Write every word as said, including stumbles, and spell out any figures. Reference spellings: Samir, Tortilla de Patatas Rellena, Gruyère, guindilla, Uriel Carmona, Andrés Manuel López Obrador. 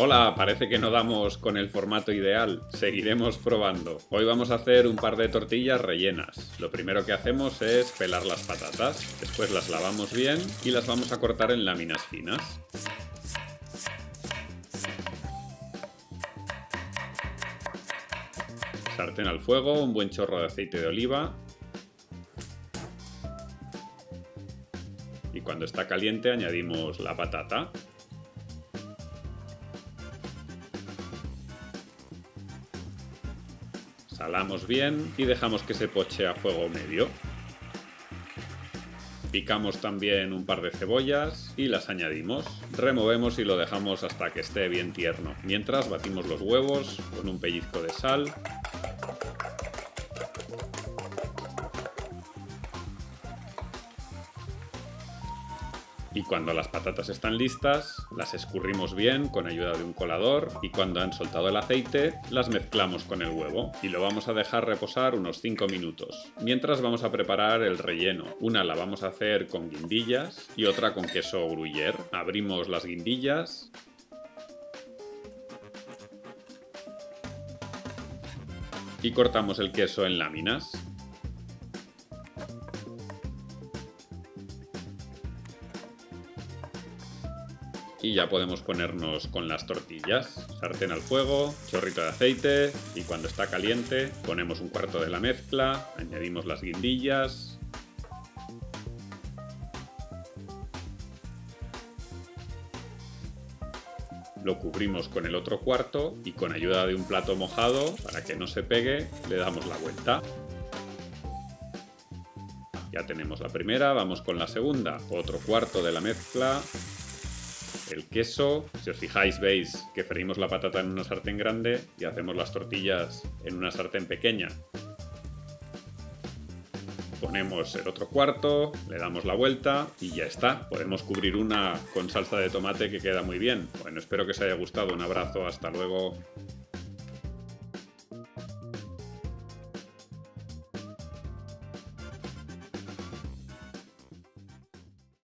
Hola, parece que no damos con el formato ideal, seguiremos probando. Hoy vamos a hacer un par de tortillas rellenas. Lo primero que hacemos es pelar las patatas, después las lavamos bien y las vamos a cortar en láminas finas. Sartén al fuego, un buen chorro de aceite de oliva. Y cuando está caliente añadimos la patata. Salamos bien y dejamos que se poche a fuego medio. Picamos también un par de cebollas y las añadimos. Removemos y lo dejamos hasta que esté bien tierno. Mientras batimos los huevos con un pellizco de sal. Y cuando las patatas están listas, las escurrimos bien con ayuda de un colador y cuando han soltado el aceite, las mezclamos con el huevo y lo vamos a dejar reposar unos cinco minutos. Mientras vamos a preparar el relleno. Una la vamos a hacer con guindillas y otra con queso Gruyère. Abrimos las guindillas. Y cortamos el queso en láminas. Y ya podemos ponernos con las tortillas. Sartén al fuego, chorrito de aceite y cuando está caliente ponemos un cuarto de la mezcla, añadimos las guindillas . Lo cubrimos con el otro cuarto y con ayuda de un plato mojado para que no se pegue le damos la vuelta. Ya tenemos la primera, vamos con la segunda. Otro cuarto de la mezcla. El queso, si os fijáis veis que freímos la patata en una sartén grande y hacemos las tortillas en una sartén pequeña. Ponemos el otro cuarto, le damos la vuelta y ya está. Podemos cubrir una con salsa de tomate que queda muy bien. Bueno, espero que os haya gustado. Un abrazo, hasta luego.